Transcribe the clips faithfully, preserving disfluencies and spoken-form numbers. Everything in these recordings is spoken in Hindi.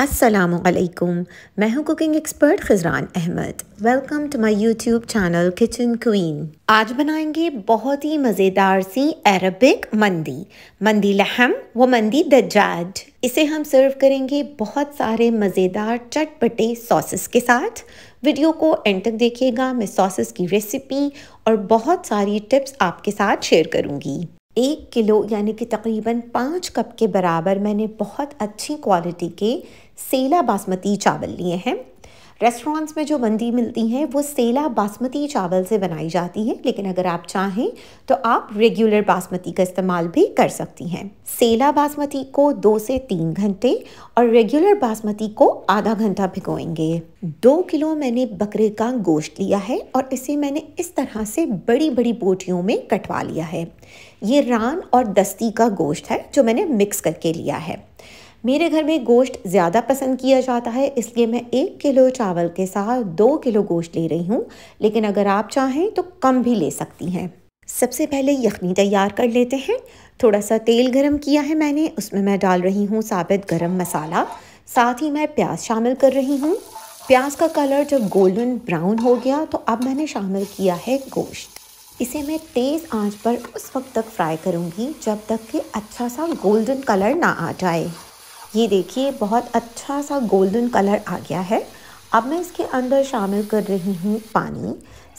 अस्सलाम वालेकुम, मैं हूं cooking expert Khizran Ahmad. Welcome to my YouTube channel kitchen queen. आज बनाएंगे बहुत ही मज़ेदार सी अरबिक मंदी, मंदी लहम व मंदी दज्जाज। इसे हम सर्व करेंगे बहुत सारे मज़ेदार चटपटे सॉसेस के साथ। वीडियो को एंड तक देखिएगा, मैं सॉसेस की रेसिपी और बहुत सारी टिप्स आपके साथ शेयर करूँगी। एक किलो यानी कि तकरीबन पाँच कप के बराबर मैंने बहुत अच्छी क्वालिटी के सेला बासमती चावल लिए हैं। रेस्टोरेंट्स में जो मंदी मिलती है वो सेला बासमती चावल से बनाई जाती है, लेकिन अगर आप चाहें तो आप रेगुलर बासमती का इस्तेमाल भी कर सकती हैं। सेला बासमती को दो से तीन घंटे और रेगुलर बासमती को आधा घंटा भिगोएंगे। दो किलो मैंने बकरे का गोश्त लिया है और इसे मैंने इस तरह से बड़ी बड़ी बोटियों में कटवा लिया है। ये रान और दस्ती का गोश्त है जो मैंने मिक्स करके लिया है। मेरे घर में गोश्त ज़्यादा पसंद किया जाता है, इसलिए मैं एक किलो चावल के साथ दो किलो गोश्त ले रही हूँ, लेकिन अगर आप चाहें तो कम भी ले सकती हैं। सबसे पहले यखनी तैयार कर लेते हैं। थोड़ा सा तेल गरम किया है मैंने, उसमें मैं डाल रही हूँ साबित गरम मसाला, साथ ही मैं प्याज शामिल कर रही हूँ। प्याज का कलर जब गोल्डन ब्राउन हो गया तो अब मैंने शामिल किया है गोश्त। इसे मैं तेज़ आंच पर उस वक्त तक फ्राई करूँगी जब तक कि अच्छा सा गोल्डन कलर ना आ जाए। ये देखिए, बहुत अच्छा सा गोल्डन कलर आ गया है। अब मैं इसके अंदर शामिल कर रही हूँ पानी,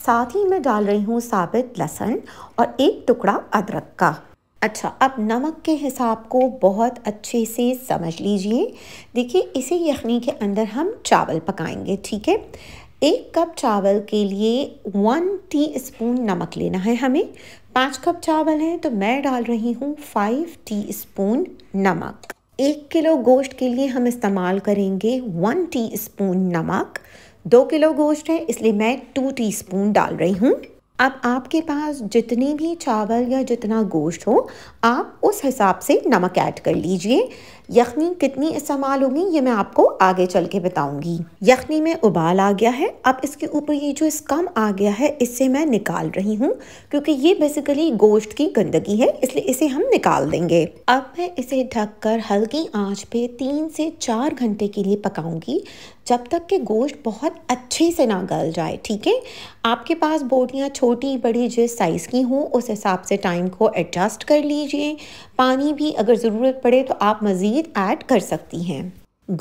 साथ ही मैं डाल रही हूँ साबित लहसुन और एक टुकड़ा अदरक का। अच्छा, अब नमक के हिसाब को बहुत अच्छे से समझ लीजिए। देखिए, इसी यखनी के अंदर हम चावल पकाएंगे, ठीक है। एक कप चावल के लिए वन टीस्पून नमक लेना है हमें। पाँच कप चावल हैं तो मैं डाल रही हूँ फाइव टीस्पून नमक। एक किलो गोश्त के लिए हम इस्तेमाल करेंगे वन टीस्पून नमक। दो किलो गोश्त है इसलिए मैं टू टीस्पून डाल रही हूँ। अब आपके पास जितने भी चावल या जितना गोश्त हो आप उस हिसाब से नमक ऐड कर लीजिए। यखनी कितनी इस्तेमाल होगी ये मैं आपको आगे चल के बताऊँगी। यखनी में उबाल आ गया है, अब इसके ऊपर ये जो स्कम आ गया है इससे मैं निकाल रही हूँ, क्योंकि ये बेसिकली गोश्त की गंदगी है, इसलिए इसे हम निकाल देंगे। अब मैं इसे ढककर हल्की आंच पे तीन से चार घंटे के लिए पकाऊँगी, जब तक कि गोश्त बहुत अच्छे से ना गल जाए, ठीक है। आपके पास बोटियाँ छोटी बड़ी जिस साइज़ की हों उस हिसाब से टाइम को एडजस्ट कर लीजिए। पानी भी अगर ज़रूरत पड़े तो आप मज़ीद ऐड कर सकती हैं।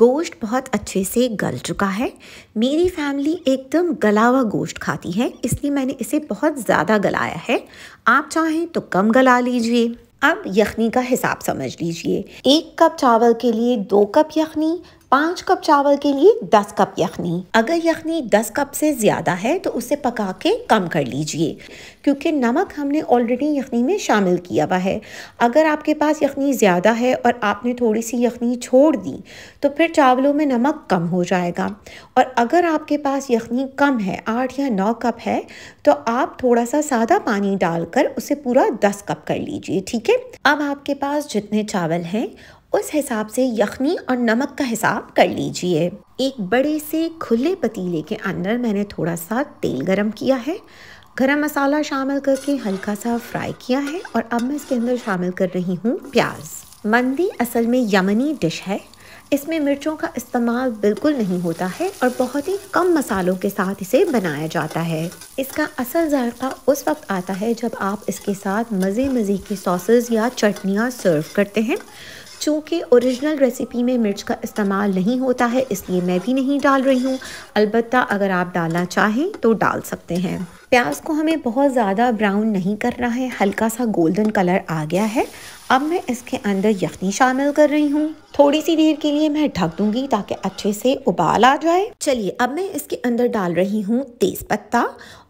गोश्त बहुत अच्छे से गल चुका है। मेरी फैमिली एकदम गला हुआ गोश्त खाती है, इसलिए मैंने इसे बहुत ज़्यादा गलाया है। आप चाहें तो कम गला लीजिए। अब यखनी का हिसाब समझ लीजिए। एक कप चावल के लिए दो कप यखनी, पाँच कप चावल के लिए दस कप यखनी। अगर यखनी दस कप से ज़्यादा है तो उसे पका के कम कर लीजिए, क्योंकि नमक हमने ऑलरेडी यखनी में शामिल किया हुआ है। अगर आपके पास यखनी ज़्यादा है और आपने थोड़ी सी यखनी छोड़ दी तो फिर चावलों में नमक कम हो जाएगा। और अगर आपके पास यखनी कम है, आठ या नौ कप है, तो आप थोड़ा सा सादा पानी डालकर उसे पूरा दस कप कर लीजिए, ठीक है। अब आपके पास जितने चावल हैं उस हिसाब से यखनी और नमक का हिसाब कर लीजिए। एक बड़े से खुले पतीले के अंदर मैंने थोड़ा सा तेल गरम किया है, गरम मसाला शामिल करके हल्का सा फ्राई किया है और अब मैं इसके अंदर शामिल कर रही हूँ प्याज। मंदी असल में यमनी डिश है, इसमें मिर्चों का इस्तेमाल बिल्कुल नहीं होता है और बहुत ही कम मसालों के साथ इसे बनाया जाता है। इसका असल जायका उस वक्त आता है जब आप इसके साथ मज़े मज़े की सॉसेस या चटनियाँ सर्व करते हैं। चूँकि ओरिजिनल रेसिपी में मिर्च का इस्तेमाल नहीं होता है इसलिए मैं भी नहीं डाल रही हूँ, अलबत्ता अगर आप डालना चाहें तो डाल सकते हैं। प्याज को हमें बहुत ज़्यादा ब्राउन नहीं करना है, हल्का सा गोल्डन कलर आ गया है। अब मैं इसके अंदर यखनी शामिल कर रही हूँ। थोड़ी सी देर के लिए मैं ढक दूँगी ताकि अच्छे से उबाल आ जाए। चलिए, अब मैं इसके अंदर डाल रही हूँ तेज़पत्ता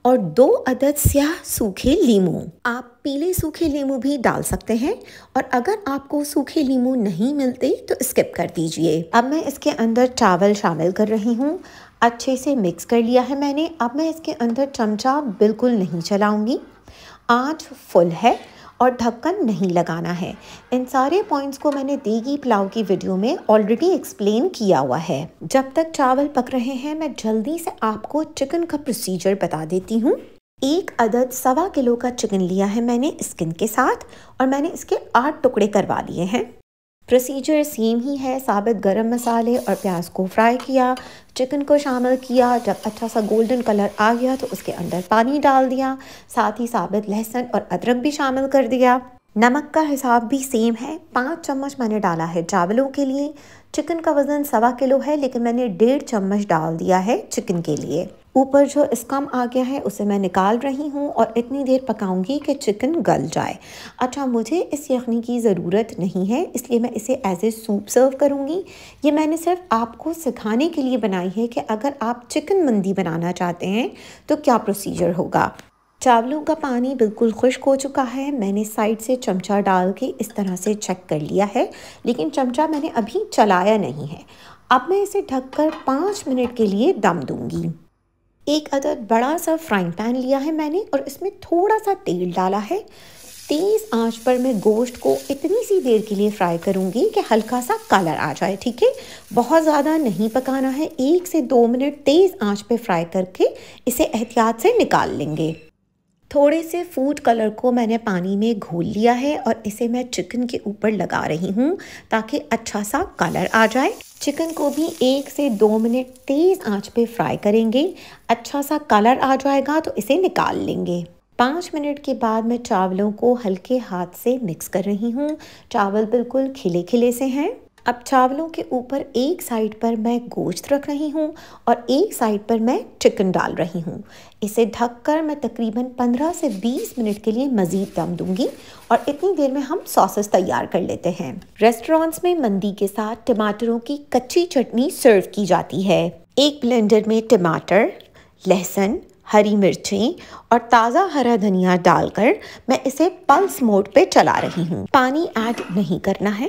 और दो अदद स्याह सूखे नींबू। आप पीले सूखे नींबू भी डाल सकते हैं और अगर आपको सूखे नींबू नहीं मिलते तो स्किप कर दीजिए। अब मैं इसके अंदर चावल शामिल कर रही हूँ, अच्छे से मिक्स कर लिया है मैंने। अब मैं इसके अंदर चमचा बिल्कुल नहीं चलाऊँगी, आँच फुल है और ढक्कन नहीं लगाना है। इन सारे पॉइंट्स को मैंने देगी पुलाव की वीडियो में ऑलरेडी एक्सप्लेन किया हुआ है। जब तक चावल पक रहे हैं मैं जल्दी से आपको चिकन का प्रोसीजर बता देती हूँ। एक अदद सवा किलो का चिकन लिया है मैंने स्किन के साथ और मैंने इसके आठ टुकड़े करवा लिए हैं। प्रोसीजर सेम ही है। साबित गरम मसाले और प्याज को फ्राई किया, चिकन को शामिल किया, जब अच्छा सा गोल्डन कलर आ गया तो उसके अंदर पानी डाल दिया, साथ ही साबित लहसुन और अदरक भी शामिल कर दिया। नमक का हिसाब भी सेम है, पाँच चम्मच मैंने डाला है चावलों के लिए। चिकन का वज़न सवा किलो है लेकिन मैंने डेढ़ चम्मच डाल दिया है चिकन के लिए। ऊपर जो स्कम आ गया है उसे मैं निकाल रही हूँ और इतनी देर पकाऊंगी कि चिकन गल जाए। अच्छा, मुझे इस यखनी की ज़रूरत नहीं है इसलिए मैं इसे एज ए सूप सर्व करूँगी। ये मैंने सिर्फ आपको सिखाने के लिए बनाई है कि अगर आप चिकन मंदी बनाना चाहते हैं तो क्या प्रोसीजर होगा। चावलों का पानी बिल्कुल खुश्क हो चुका है, मैंने साइड से चमचा डाल के इस तरह से चेक कर लिया है, लेकिन चमचा मैंने अभी चलाया नहीं है। अब मैं इसे ढककर पाँच मिनट के लिए दम दूंगी। एक अदद बड़ा सा फ्राइंग पैन लिया है मैंने और इसमें थोड़ा सा तेल डाला है। तेज़ आंच पर मैं गोश्त को इतनी सी देर के लिए फ्राई करूंगी कि हल्का सा कलर आ जाए, ठीक है। बहुत ज़्यादा नहीं पकाना है, एक से दो मिनट तेज़ आंच पे फ्राई करके इसे एहतियात से निकाल लेंगे। थोड़े से फूड कलर को मैंने पानी में घोल लिया है और इसे मैं चिकन के ऊपर लगा रही हूँ ताकि अच्छा सा कलर आ जाए। चिकन को भी एक से दो मिनट तेज़ आंच पे फ्राई करेंगे, अच्छा सा कलर आ जाएगा तो इसे निकाल लेंगे। पाँच मिनट के बाद मैं चावलों को हल्के हाथ से मिक्स कर रही हूँ, चावल बिल्कुल खिले खिले से हैं। अब चावलों के ऊपर एक साइड पर मैं गोश्त रख रही हूँ और एक साइड पर मैं चिकन डाल रही हूँ। इसे ढककर मैं तकरीबन पंद्रह से बीस मिनट के लिए मज़ीद दम दूँगी और इतनी देर में हम सॉसेस तैयार कर लेते हैं। रेस्टोरेंट्स में मंदी के साथ टमाटरों की कच्ची चटनी सर्व की जाती है। एक ब्लेंडर में टमाटर, लहसुन, हरी मिर्चें और ताज़ा हरा धनिया डालकर मैं इसे पल्स मोड पे चला रही हूँ। पानी ऐड नहीं करना है।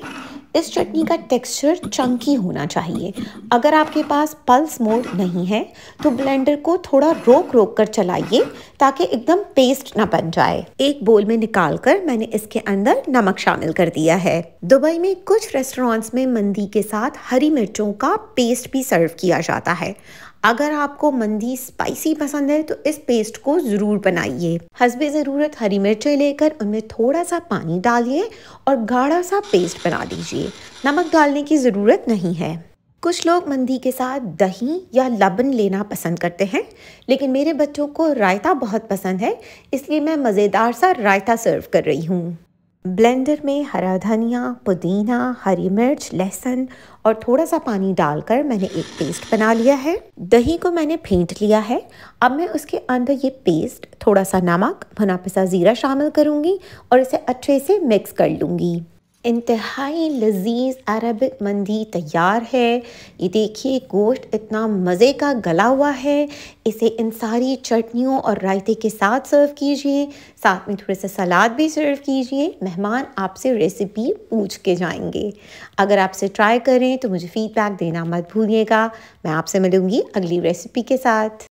इस चटनी का टेक्सचर चंकी होना चाहिए। अगर आपके पास पल्स मोड नहीं है तो ब्लेंडर को थोड़ा रोक रोक कर चलाइए ताकि एकदम पेस्ट ना बन जाए। एक बोल में निकालकर मैंने इसके अंदर नमक शामिल कर दिया है। दुबई में कुछ रेस्टोरेंट्स में मंदी के साथ हरी मिर्चों का पेस्ट भी सर्व किया जाता है। अगर आपको मंदी स्पाइसी पसंद है तो इस पेस्ट को ज़रूर बनाइए। हस्बे ज़रूरत हरी मिर्चें लेकर उनमें थोड़ा सा पानी डालिए और गाढ़ा सा पेस्ट बना दीजिए। नमक डालने की ज़रूरत नहीं है। कुछ लोग मंदी के साथ दही या लबन लेना पसंद करते हैं, लेकिन मेरे बच्चों को रायता बहुत पसंद है इसलिए मैं मज़ेदार सा रायता सर्व कर रही हूँ। ब्लेंडर में हरा धनिया, पुदीना, हरी मिर्च, लहसुन और थोड़ा सा पानी डालकर मैंने एक पेस्ट बना लिया है। दही को मैंने फेंट लिया है। अब मैं उसके अंदर ये पेस्ट, थोड़ा सा नमक, भुना पिसा ज़ीरा शामिल करूँगी और इसे अच्छे से मिक्स कर लूँगी। इंतहाई लजीज अरबिक मंदी तैयार है। ये देखिए गोश्त इतना मज़े का गला हुआ है। इसे इन सारी चटनियों और रायते के साथ सर्व कीजिए, साथ में थोड़े से सलाद भी सर्व कीजिए। मेहमान आपसे रेसिपी पूछ के जाएंगे। अगर आपसे ट्राई करें तो मुझे फ़ीडबैक देना मत भूलिएगा। मैं आपसे मिलूँगी अगली रेसिपी के साथ।